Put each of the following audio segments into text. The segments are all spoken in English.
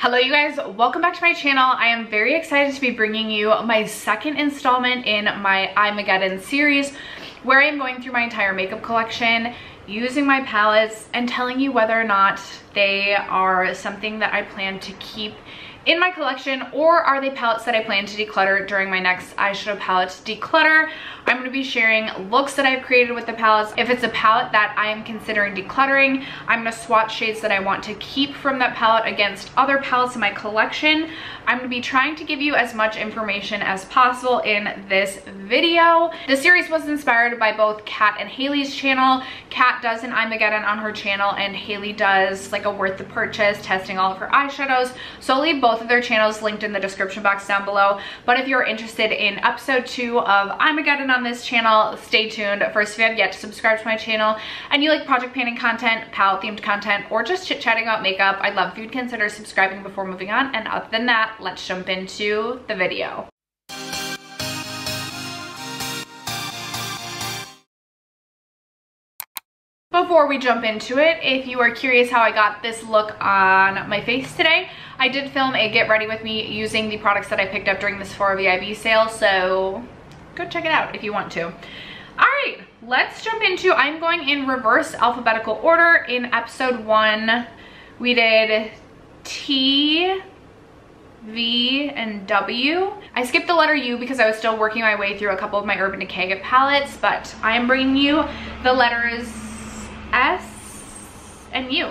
Hello you guys, welcome back to my channel. I am very excited to be bringing you my second installment in my Eye-Mageddon series, where I'm going through my entire makeup collection, using my palettes, and telling you whether or not they are something that I plan to keep in my collection, or are they palettes that I plan to declutter during my next eyeshadow palette declutter. I'm going to be sharing looks that I've created with the palettes. If it's a palette that I am considering decluttering, I'm going to swatch shades that I want to keep from that palette against other palettes in my collection. I'm going to be trying to give you as much information as possible in this video. The series was inspired by both Kat and Hailey's channel. Kat does an Eye-Mageddon on her channel, and Hailey does like a worth the purchase, testing all of her eyeshadows. So I'll leave both of their channels linked in the description box down below. But if you're interested in episode 2 of Eye-Mageddon on this channel, stay tuned. First, if you have yet to subscribe to my channel and you like project painting content, palette themed content, or just chit chatting about makeup, I'd love if you'd consider subscribing before moving on. And other than that, let's jump into the video. Before we jump into it, if you are curious how I got this look on my face today, I did film a get ready with me using the products that I picked up during this 4VIB sale, so go check it out if you want to. All right, let's jump into, I'm going in reverse alphabetical order. In episode 1, we did T, V, and W. I skipped the letter U because I was still working my way through a couple of my Urban Decay palettes, but I am bringing you the letters S and U.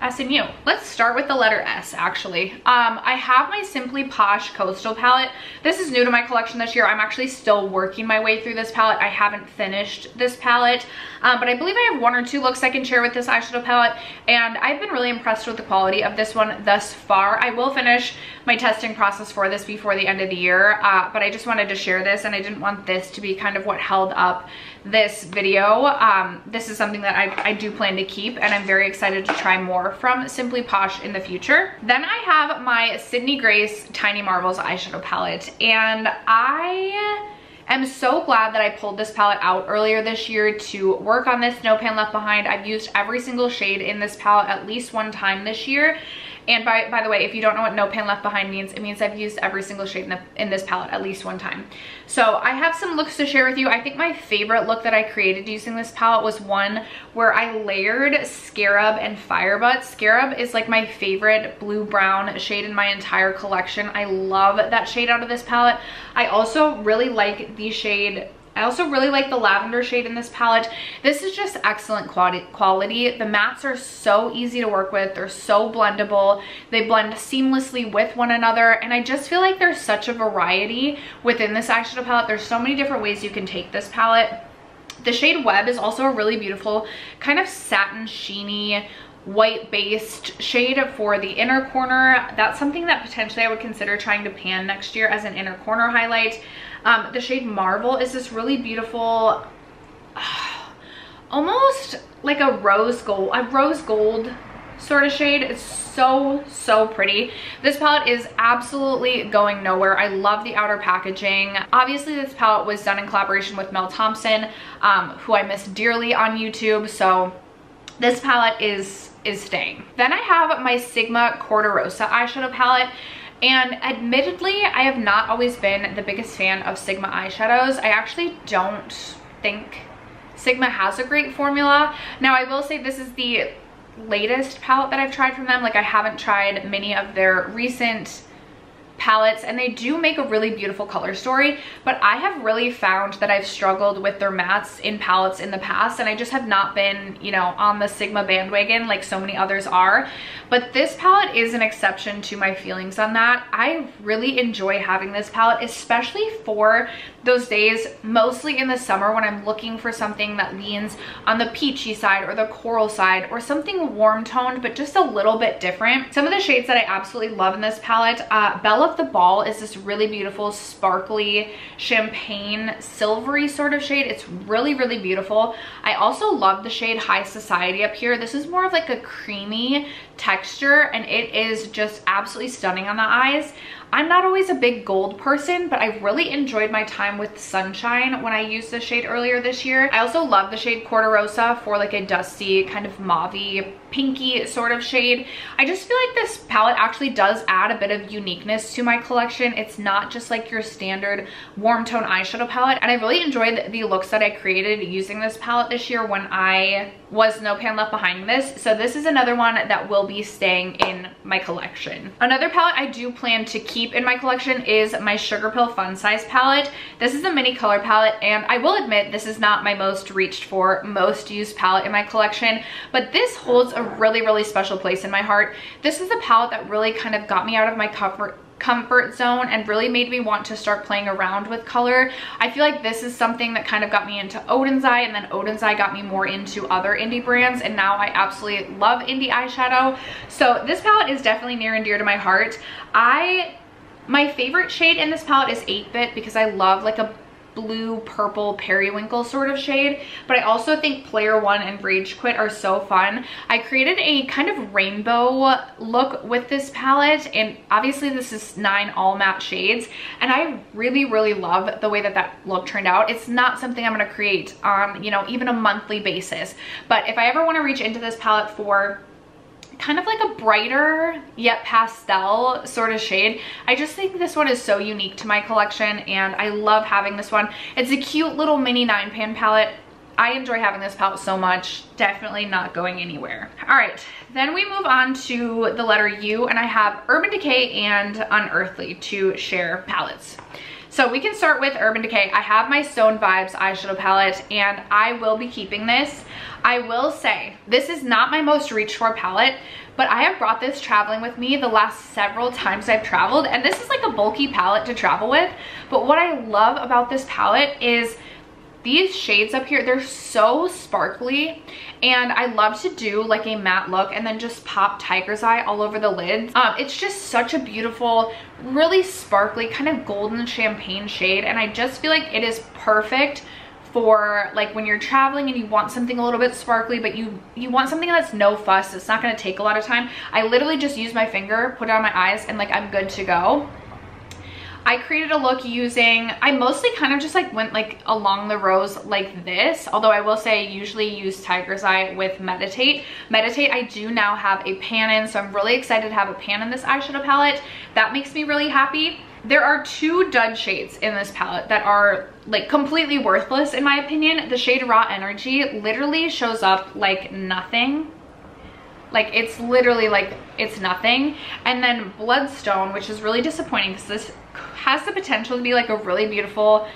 Let's start with the letter S, actually. I have my Simply Posh Coastal palette. This is new to my collection this year. I'm actually still working my way through this palette. I haven't finished this palette, but I believe I have one or two looks I can share with this eyeshadow palette, and I've been really impressed with the quality of this one thus far. I will finish my testing process for this before the end of the year, but I just wanted to share this, and I didn't want this to be kind of what held up this video. This is something that I do plan to keep, and I'm very excited to try more from Simply Posh in the future. Then I have my Sydney Grace Tiny Marbles eyeshadow palette, and I am so glad that I pulled this palette out earlier this year to work on this No Pan Left Behind. I've used every single shade in this palette at least one time this year. And by the way, if you don't know what No Pan Left Behind means, it means I've used every single shade in this palette at least one time. So I have some looks to share with you. I think my favorite look that I created using this palette was one where I layered Scarab and Firebutt. Scarab is like my favorite blue-brown shade in my entire collection. I love that shade out of this palette. I also really like the shade... I also really like the lavender shade in this palette. This is just excellent quality. The mattes are so easy to work with. They're so blendable. They blend seamlessly with one another. And I just feel like there's such a variety within this eyeshadow palette. There's so many different ways you can take this palette. The shade Web is also a really beautiful kind of satin sheeny white based shade for the inner corner. That's something that potentially I would consider trying to pan next year as an inner corner highlight. The shade Marble is this really beautiful, almost like a rose gold sort of shade. It's so pretty. This palette is absolutely going nowhere. I love the outer packaging. Obviously this palette was done in collaboration with Mel Thompson, who I miss dearly on YouTube, so this palette is staying. Then I have my Sigma Corderosa eyeshadow palette. And admittedly, I have not always been the biggest fan of Sigma eyeshadows. I actually don't think Sigma has a great formula. Now, I will say this is the latest palette that I've tried from them. Like, I haven't tried many of their recent palettes, and they do make a really beautiful color story, but I have really found that I've struggled with their mattes in palettes in the past, and I just have not been, you know, on the Sigma bandwagon like so many others are. But this palette is an exception to my feelings on that. I really enjoy having this palette, especially for those days, mostly in the summer, when I'm looking for something that leans on the peachy side or the coral side or something warm toned but just a little bit different. Some of the shades that I absolutely love in this palette, Bella the Ball is this really beautiful sparkly champagne silvery sort of shade. It's really beautiful. I also love the shade High Society up here. This is more of like a creamy texture, and it is just absolutely stunning on the eyes. I'm not always a big gold person, but I really enjoyed my time with Sunshine when I used this shade earlier this year. I also love the shade Corderosa for like a dusty kind of mauvey pinky sort of shade. I just feel like this palette actually does add a bit of uniqueness to my collection. It's not just like your standard warm tone eyeshadow palette, and I really enjoyed the looks that I created using this palette this year when I was No Pan Left Behind this. So this is another one that will be staying in my collection. Another palette I do plan to keep in my collection is my Sugar Pill Fun Size palette. This is a mini color palette, and I will admit this is not my most reached for, most used palette in my collection, but this holds a really special place in my heart. This is the palette that really kind of got me out of my comfort zone and really made me want to start playing around with color. I feel like this is something that kind of got me into Odin's Eye, and then Odin's Eye got me more into other indie brands, and now I absolutely love indie eyeshadow. So this palette is definitely near and dear to my heart. My favorite shade in this palette is 8-Bit, because I love like a blue purple periwinkle sort of shade, but I also think Player One and Rage Quit are so fun. I created a kind of rainbow look with this palette, and obviously this is 9 all matte shades, and I really love the way that that look turned out. It's not something I'm going to create on, you know, even a monthly basis, but if I ever want to reach into this palette for kind of like a brighter yet pastel sort of shade, I just think this one is so unique to my collection, and I love having this one. It's a cute little mini 9-pan palette. I enjoy having this palette so much. Definitely not going anywhere. All right, then we move on to the letter U, and I have Urban Decay and Unearthly to share palettes. So we can start with Urban Decay. I have my Stone Vibes eyeshadow palette, and I will be keeping this. I will say, this is not my most reached for palette, but I have brought this traveling with me the last several times I've traveled, and this is like a bulky palette to travel with. But what I love about this palette is these shades up here, they're so sparkly, and I love to do like a matte look and then just pop tiger's eye all over the lids. It's just such a beautiful, really sparkly kind of golden champagne shade, and I just feel like it is perfect for like when you're traveling and you want something a little bit sparkly, but you want something that's no fuss. It's not going to take a lot of time. I literally just use my finger, put it on my eyes, and like I'm good to go. I created a look using, I mostly kind of just like went like along the rows like this, although I will say I usually use tiger's eye with meditate. Meditate, I do now have a pan in, so I'm really excited to have a pan in this eyeshadow palette. That makes me really happy. There are 2 dud shades in this palette that are like completely worthless in my opinion. The shade Raw Energy literally shows up like nothing. Like it's literally like it's nothing. And then Bloodstone, which is really disappointing because this has the potential to be like a really beautiful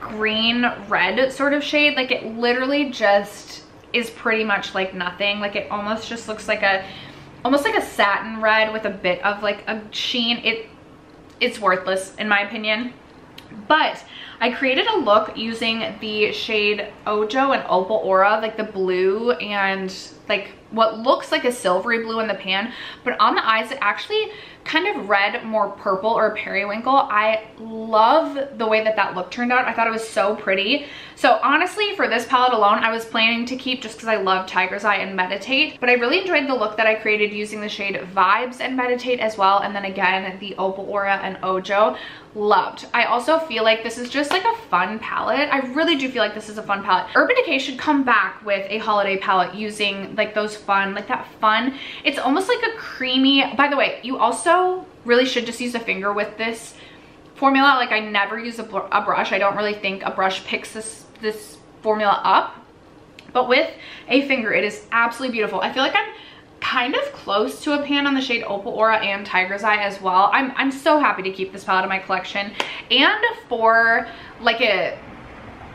green red sort of shade. Like it literally just is pretty much like nothing. Like it almost just looks like a satin red with a bit of like a sheen. It's worthless in my opinion. But I created a look using the shade Ojo and Opal Aura, like the blue and like what looks like a silvery blue in the pan, but on the eyes it actually kind of red, more purple or periwinkle. I love the way that that look turned out. I thought it was so pretty. So honestly, for this palette alone, I was planning to keep just because I love tiger's eye and meditate, but I really enjoyed the look that I created using the shade Vibes and meditate as well, and then again the Opal Aura and Ojo. Loved. I also feel like this is just like a fun palette. I really do feel like this is a fun palette. Urban Decay should come back with a holiday palette using like those fun, like that fun, it's almost like a creamy, by the way, you also really should just use a finger with this formula. Like I never use a brush. I don't really think a brush picks this formula up, but with a finger it is absolutely beautiful. I feel like I'm kind of close to a pan on the shade Opal Aura and tiger's eye as well. I'm so happy to keep this palette in my collection, and for like a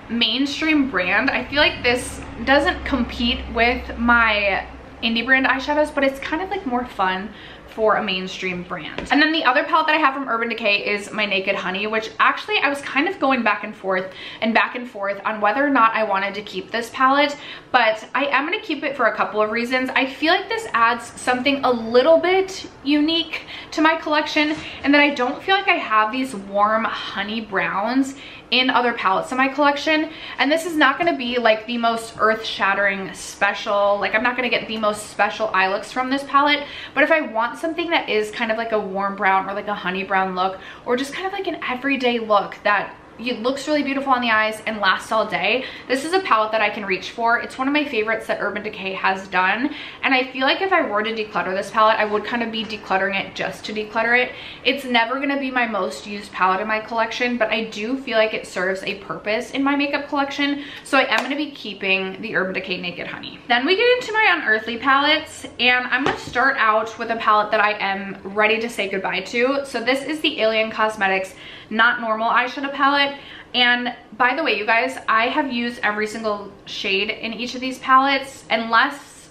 mainstream brand, I feel like this doesn't compete with my indie brand eyeshadows, but it's kind of like more fun for a mainstream brand. And then the other palette that I have from Urban Decay is my Naked Honey, which actually I was kind of going back and forth on whether or not I wanted to keep this palette, but I am going to keep it for a couple of reasons. I feel like this adds something a little bit unique to my collection, and that I don't feel like I have these warm honey browns in other palettes in my collection, and this is not going to be like the most earth-shattering special, like I'm not going to get the most special eye looks from this palette, but if I want something that is kind of like a warm brown or like a honey brown look, or just kind of like an everyday look that it looks really beautiful on the eyes and lasts all day. This is a palette that I can reach for. It's one of my favorites that Urban Decay has done, and I feel like if I were to declutter this palette, I would kind of be decluttering it just to declutter it. It's never going to be my most used palette in my collection, but I do feel like it serves a purpose in my makeup collection, so I am going to be keeping the Urban Decay Naked Honey. Then we get into my Unearthly palettes, and I'm going to start out with a palette that I am ready to say goodbye to. So this is the Alien Cosmetics Not Normal eyeshadow palette. And by the way, you guys, I have used every single shade in each of these palettes, unless,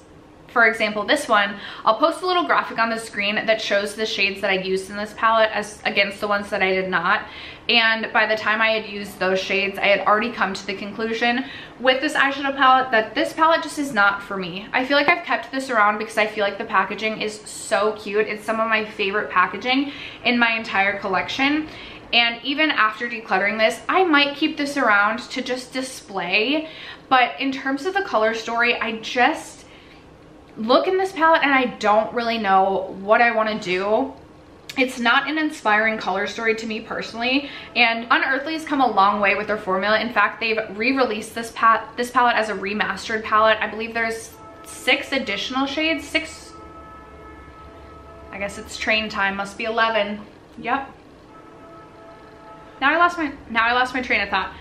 for example, this one. I'll post a little graphic on the screen that shows the shades that I used in this palette as against the ones that I did not. And by the time I had used those shades, I had already come to the conclusion with this eyeshadow palette that this palette just is not for me. I feel like I've kept this around because I feel like the packaging is so cute. It's some of my favorite packaging in my entire collection. And even after decluttering this, I might keep this around to just display. But in terms of the color story, I just look in this palette and I don't really know what I want to do. It's not an inspiring color story to me personally, and Unearthly has come a long way with their formula. In fact, they've re-released this palette as a remastered palette. I believe there's 6 additional shades, 6. I guess it's train time, must be 11. Yep. Now I lost my train of thought.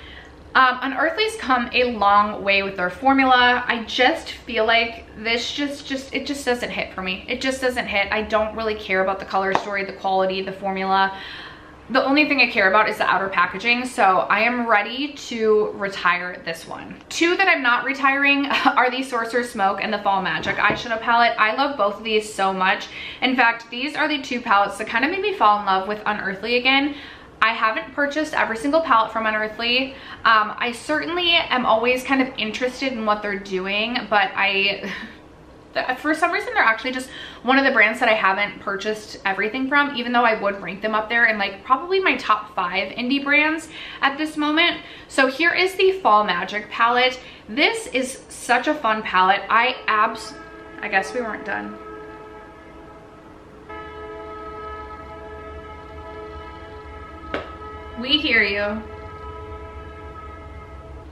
Unearthly's come a long way with their formula. I just feel like this just doesn't hit for me. It just doesn't hit. I don't really care about the color story, the quality, the formula. The only thing I care about is the outer packaging, so I am ready to retire this one. 2 that I'm not retiring are the Sorcerer's Smoke and the Fall Magic eyeshadow palette. I love both of these so much. In fact, these are the 2 palettes that kind of made me fall in love with Unearthly again. I haven't purchased every single palette from Unearthly. I certainly am always kind of interested in what they're doing, but for some reason they're actually just one of the brands that I haven't purchased everything from, even though I would rank them up there in like probably my top 5 indie brands at this moment. So here is the Fall Magic palette. This is such a fun palette. I guess we weren't done. We hear you.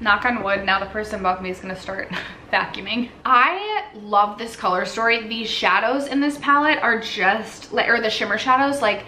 Knock on wood, now the person above me is gonna start vacuuming. I love this color story. These shadows in this palette are just, or the shimmer shadows, like,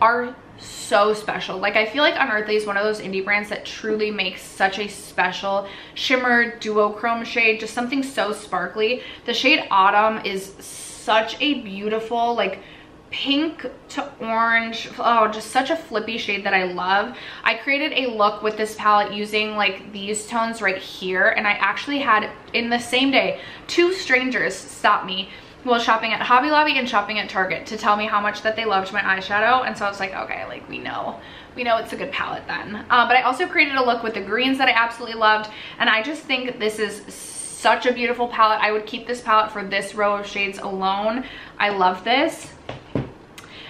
are so special. Like, I feel like Unearthly is one of those indie brands that truly makes such a special shimmer duochrome shade, just something so sparkly. The shade Autumn is such a beautiful, like, pink to orange, oh, just such a flippy shade that I love. I created a look with this palette using like these tones right here, and I actually had, in the same day, 2 strangers stop me while shopping at Hobby Lobby and shopping at Target to tell me how much that they loved my eyeshadow. And so I was like, okay, like we know it's a good palette then. But I also created a look with the greens that I absolutely loved, and I just think this is such a beautiful palette. I would keep this palette for this row of shades alone. I love this.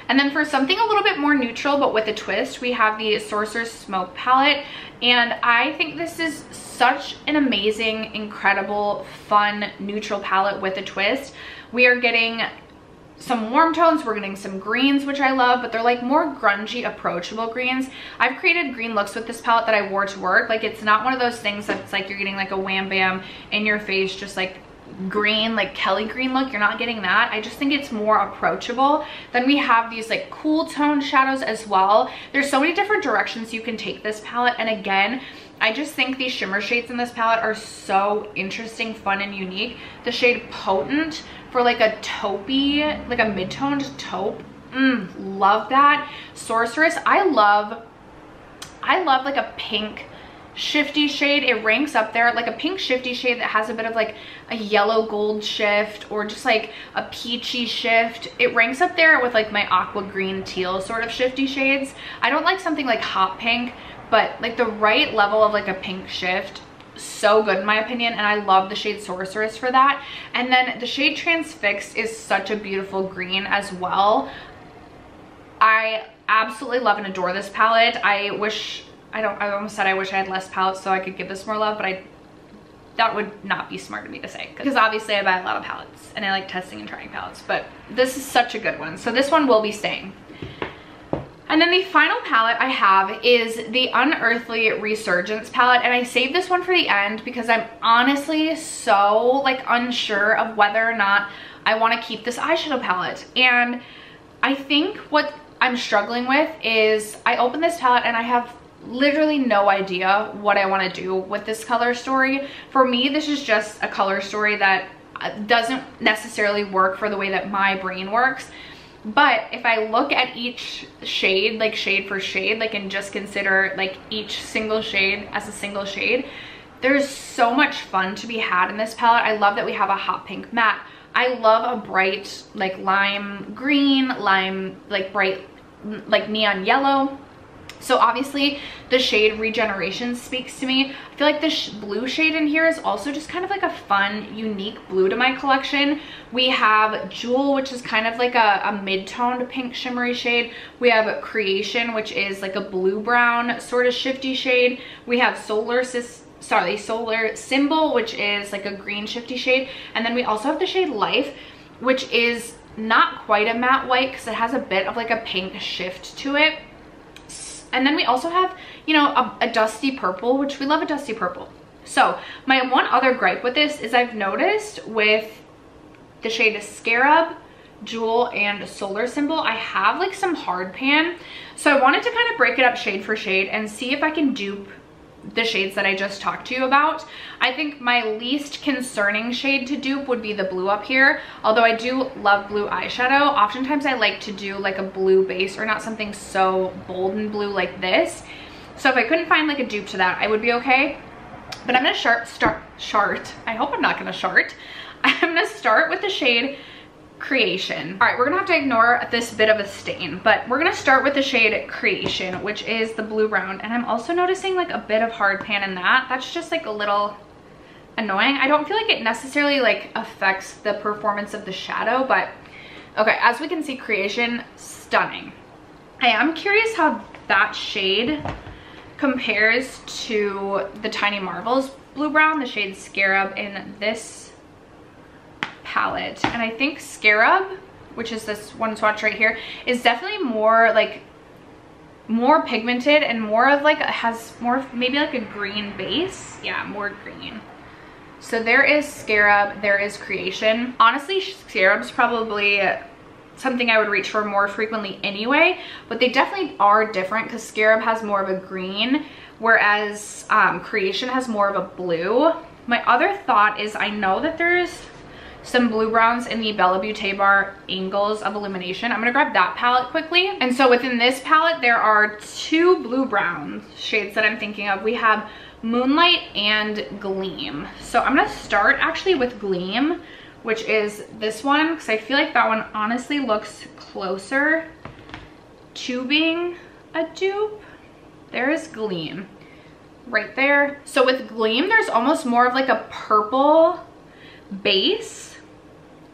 And then for something a little bit more neutral but with a twist, we have the Sorcerer's Smoke palette, and I think this is such an amazing, incredible, fun, neutral palette with a twist. We are getting some warm tones, we're getting some greens, which I love, but they're like more grungy, approachable greens. I've created green looks with this palette that I wore to work. Like, it's not one of those things that's like you're getting like a wham bam in your face, just like green, like Kelly green look. You're not getting that. I just think it's more approachable. Then we have these like cool tone shadows as well. There's so many different directions you can take this palette, and again, I just think these shimmer shades in this palette are so interesting, fun, and unique. The shade Potent for like a taupey, like a mid-toned taupe, love that. Sorceress, I love like a pink shifty shade. It ranks up there, like a pink shifty shade that has a bit of like a yellow gold shift or just like a peachy shift. It ranks up there with like my aqua green teal sort of shifty shades. I don't like something like hot pink, but like the right level of like a pink shift, so good in my opinion, and I love the shade Sorceress for that. And then the shade Transfixed is such a beautiful green as well. I absolutely love and adore this palette. I almost said I wish I had less palettes so I could give this more love, but that would not be smart of me to say, because obviously I buy a lot of palettes and I like testing and trying palettes, but this is such a good one. So this one will be staying. And then the final palette I have is the Unearthly Resurgence palette, and I saved this one for the end because I'm honestly so unsure of whether or not I want to keep this eyeshadow palette. And I think what I'm struggling with is I open this palette and I have literally no idea what I want to do with this color story. For me, this is just a color story that doesn't necessarily work for the way that my brain works. But if I look at each shade, shade for shade, and just consider each single shade as a single shade, there's so much fun to be had in this palette. I love that we have a hot pink matte. I love a bright lime green, bright neon yellow. So obviously the shade Regeneration speaks to me. I feel like this blue shade in here is also just kind of a fun, unique blue to my collection. We have Jewel, which is kind of a mid-toned pink shimmery shade. We have Creation, which is a blue-brown sort of shifty shade. We have Solar Symbol, which is a green shifty shade. And then we also have the shade Life, which is not quite a matte white because it has a bit of a pink shift to it. And then we also have, a dusty purple, which we love a dusty purple. So my one other gripe with this is I've noticed with the shade Scarab, Jewel, and Solar Symbol, I have some hard pan. So I wanted to kind of break it up shade for shade and see if I can dupe the shades that I just talked to you about. I think my least concerning shade to dupe would be the blue up here, although I do love blue eyeshadow. Oftentimes I like to do a blue base or not something so bold and blue like this. So if I couldn't find a dupe to that, I would be okay. But I'm gonna start with the shade Creation. All right, we're gonna have to ignore this bit of a stain, but we're gonna start with the shade Creation, which is the blue brown. And I'm also noticing a bit of hard pan in that. That's just a little annoying. I don't feel like it necessarily affects the performance of the shadow, but okay, as we can see, Creation, stunning. I am curious how that shade compares to the Tiny Marvels blue brown, the shade Scarab, in this palette. And I think Scarab, which is this one swatch right here, is definitely more more pigmented and more of has more maybe a green base. Yeah, more green. So there is Scarab, there is Creation. Honestly, Scarab's probably something I would reach for more frequently anyway, but they definitely are different because Scarab has more of a green, whereas Creation has more of a blue. My other thought is I know that there's some blue browns in the Bella Beauté Bar Angles of Illumination. I'm gonna grab that palette quickly. And so within this palette, there are two blue brown shades that I'm thinking of. We have Moonlight and Gleam. So I'm gonna start actually with Gleam, which is this one, because I feel like that one honestly looks closer to being a dupe. There is Gleam right there. So with Gleam, there's almost more of a purple base,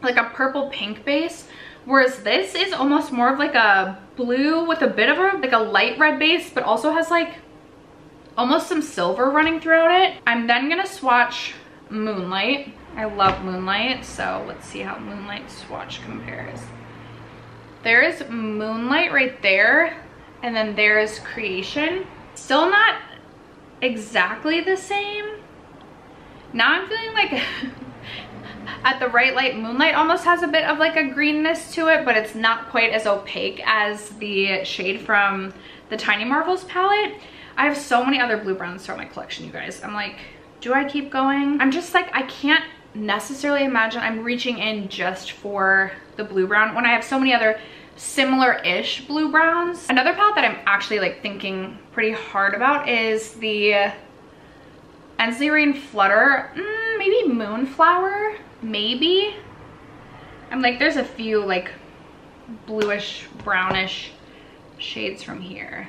a purple pink base, whereas this is almost more of a blue with a bit of a light red base, but also has almost some silver running throughout it. I'm then gonna swatch Moonlight. I love Moonlight, so let's see how Moonlight swatch compares. There is Moonlight right there, and then there is Creation. Still not exactly the same. Now I'm feeling at the right light, Moonlight almost has a bit of a greenness to it, but it's not quite as opaque as the shade from the Tiny Marvels palette. I have so many other blue browns throughout my collection, you guys. I'm do I keep going? I'm just I can't necessarily imagine I'm reaching in just for the blue brown when I have so many other similar-ish blue browns. Another palette that I'm actually thinking pretty hard about is the Ensley Reign Flutter, maybe Moonflower, maybe. I'm there's a few bluish, brownish shades from here.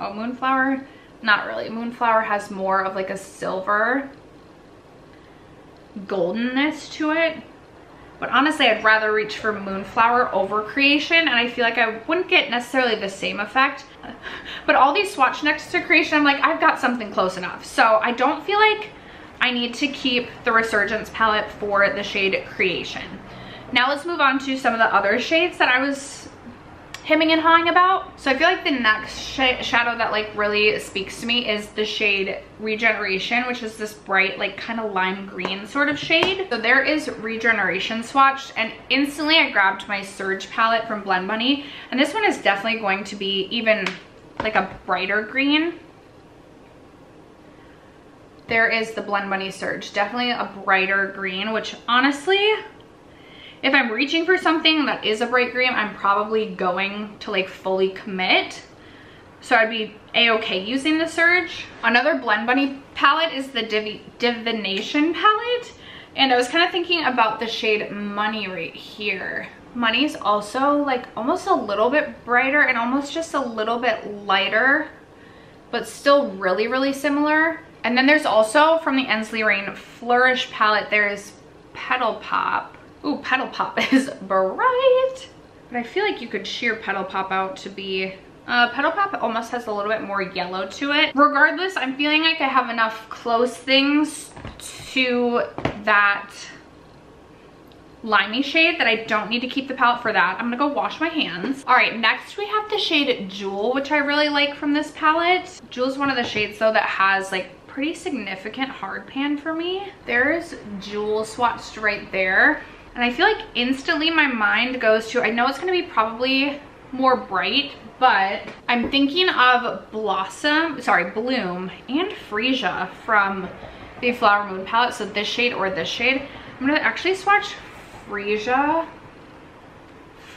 Oh, Moonflower, not really. Moonflower has more of a silver goldenness to it. But honestly, I'd rather reach for Moonflower over Creation, and I feel I wouldn't get necessarily the same effect. But all these swatch next to Creation, I'm I've got something close enough. So I don't feel I need to keep the Resurgence palette for the shade Creation. Now let's move on to some of the other shades that I was hemming and hawing about. So I feel like the next shadow that like really speaks to me is the shade Regeneration, which is this bright like kind of lime green sort of shade. So there is Regeneration swatched, and instantly I grabbed my Surge palette from Blend Bunny, and this one is definitely going to be even like a brighter green. There is the Blend Bunny Surge, definitely a brighter green, which honestly, if I'm reaching for something that is a bright green, I'm probably going to like fully commit. So I'd be a-okay using the Surge. Another Blend Bunny palette is the Divination palette. And I was kind of thinking about the shade Money right here. Money's also like almost a little bit brighter and almost just a little bit lighter, but still really, really similar. And then there's also from the Ensley Reign Flourish palette, there's Petal Pop. Ooh, Petal Pop is bright, but I feel like you could sheer Petal Pop out to be, Petal Pop almost has a little bit more yellow to it. Regardless, I'm feeling like I have enough close things to that limey shade that I don't need to keep the palette for that. I'm gonna go wash my hands. All right, next we have the shade Jewel, which I really like from this palette. Jewel is one of the shades though that has like pretty significant hard pan for me. There's Jewel swatched right there. And I feel like instantly my mind goes to, I know it's going to be probably more bright, but I'm thinking of Bloom and Freesia from the Flower Moon palette. So this shade or this shade. I'm going to actually swatch Freesia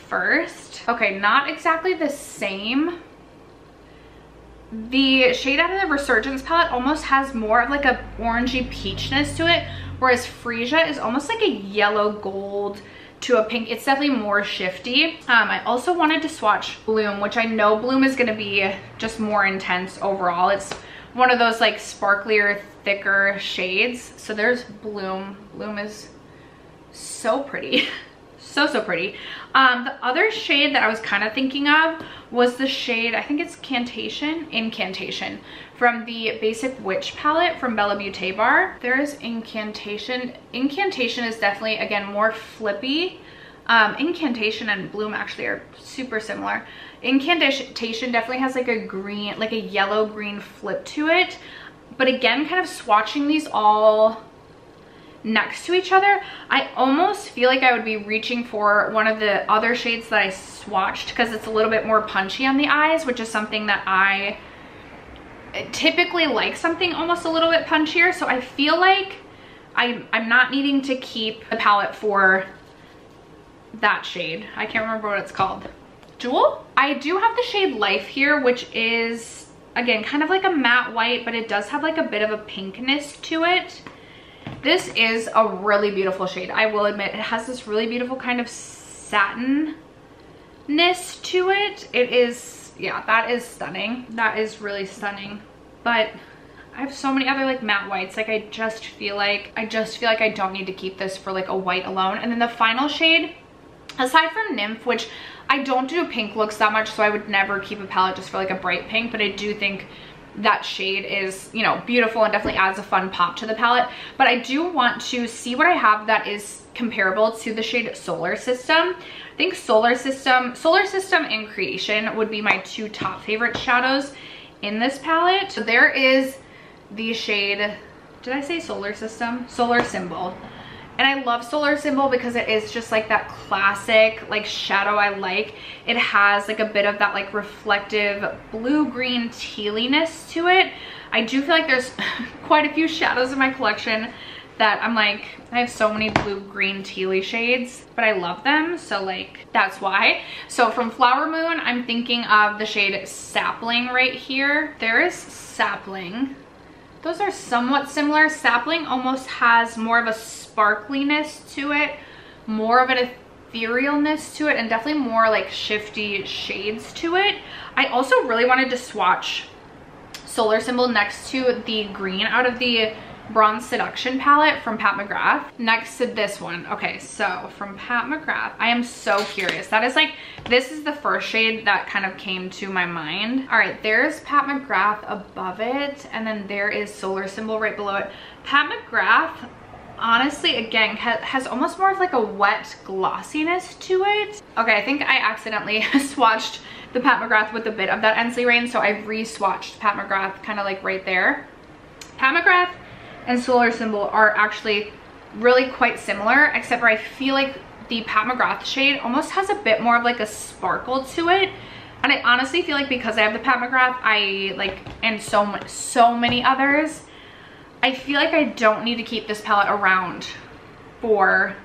first. Okay, not exactly the same. The shade out of the Resurgence palette almost has more of like a orangey peachness to it, whereas Freesia is almost like a yellow gold to a pink. It's definitely more shifty. I also wanted to swatch Bloom, which I know Bloom is going to be just more intense overall. It's one of those like sparklier, thicker shades. So there's Bloom. Bloom is so pretty. So pretty. The other shade that I was kind of thinking of was the shade, I think it's Incantation from the Basic Witch palette from Bella Beauté Bar. There is Incantation. Incantation is definitely, again, more flippy. Incantation and Bloom actually are super similar. Incantation definitely has like a green, like a yellow green flip to it, but again, kind of swatching these all next to each other, I almost feel like I would be reaching for one of the other shades that I swatched because it's a little bit more punchy on the eyes, which is something that I typically like, something almost a little bit punchier. So I feel like I'm not needing to keep the palette for that shade. I can't remember what it's called. Jewel? I do have the shade Life here, which is, again, kind of like a matte white, but it does have like a bit of a pinkness to it. This is a really beautiful shade. I will admit it has this really beautiful kind of satinness to it. It is, yeah, that is stunning. That is really stunning. But I have so many other like matte whites. Like I just feel like I don't need to keep this for like a white alone. And then the final shade, aside from Nymph, which I don't do pink looks that much, so I would never keep a palette just for like a bright pink, but I do think that shade is, you know, beautiful and definitely adds a fun pop to the palette. But I do want to see what I have that is comparable to the shade Solar System. I think Solar System and Creation would be my two top favorite shadows in this palette. So there is the shade, did I say Solar System? Solar Symbol. And I love Solar Symbol because it is just like that classic like shadow I like. It has like a bit of that like reflective blue-green tealiness to it. I do feel like there's quite a few shadows in my collection that I'm like, I have so many blue-green tealy shades, but I love them, so like that's why. So from Flower Moon, I'm thinking of the shade Sapling right here. There is Sapling. Those are somewhat similar. Sapling almost has more of a sparkliness to it, more of an etherealness to it, and definitely more like shifty shades to it. I also really wanted to swatch Solar Symbol next to the green out of the Bronze Seduction palette from Pat McGrath. Next to this one. Okay, so from Pat McGrath, I am so curious. That is like, this is the first shade that kind of came to my mind. All right, there's Pat McGrath above it, and then there is Solar Symbol right below it. Pat McGrath honestly, again, has almost more of like a wet glossiness to it. Okay, I think I accidentally swatched the Pat McGrath with a bit of that Ensley Reign, so I re-swatched Pat McGrath kind of like right there. Pat McGrath and Solar Symbol are actually really quite similar, except for I feel like the Pat McGrath shade almost has a bit more of like a sparkle to it. And I honestly feel like because I have the Pat McGrath, I like, and so many others, I feel like I don't need to keep this palette around for,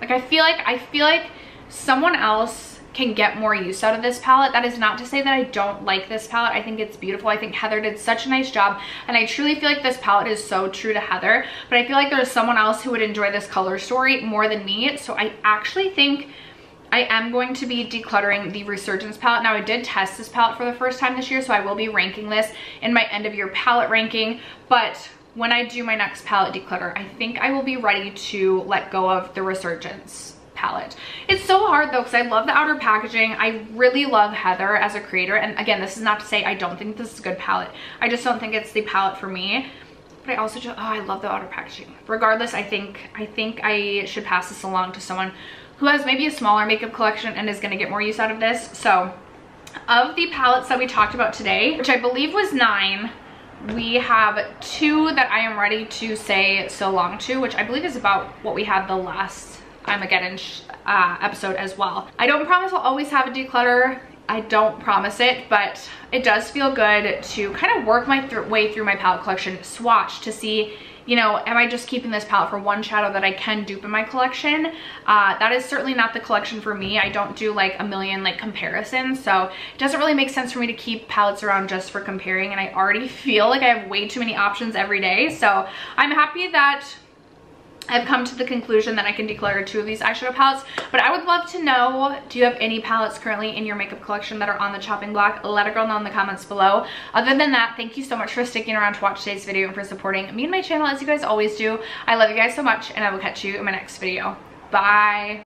like, I feel like someone else can get more use out of this palette. That is not to say that I don't like this palette. I think it's beautiful. I think Heather did such a nice job, and I truly feel like this palette is so true to Heather, but I feel like there's someone else who would enjoy this color story more than me. So I actually think I am going to be decluttering the Resurgence palette. Now, I did test this palette for the first time this year, so I will be ranking this in my end of year palette ranking, but when I do my next palette declutter, I think I will be ready to let go of the Resurgence palette. It's so hard though, because I love the outer packaging. I really love Heather as a creator, and again, this is not to say I don't think this is a good palette. I just don't think it's the palette for me. But I also just, oh, I love the outer packaging. Regardless, I think I should pass this along to someone who has maybe a smaller makeup collection and is going to get more use out of this. So of the palettes that we talked about today, which I believe was 9, we have 2 that I am ready to say so long to, which I believe is about what we had the last Eye-Mageddon episode as well. I don't promise I'll always have a declutter. I don't promise it, but it does feel good to kind of work my way through my palette collection, swatch to see, you know, am I just keeping this palette for one shadow that I can dupe in my collection? That is certainly not the collection for me. I don't do like a million like comparisons, so it doesn't really make sense for me to keep palettes around just for comparing, and I already feel like I have way too many options every day. So I'm happy that I've come to the conclusion that I can declutter 2 of these eyeshadow palettes, but I would love to know, do you have any palettes currently in your makeup collection that are on the chopping block? Let a girl know in the comments below. Other than that, thank you so much for sticking around to watch today's video and for supporting me and my channel as you guys always do. I love you guys so much, and I will catch you in my next video. Bye!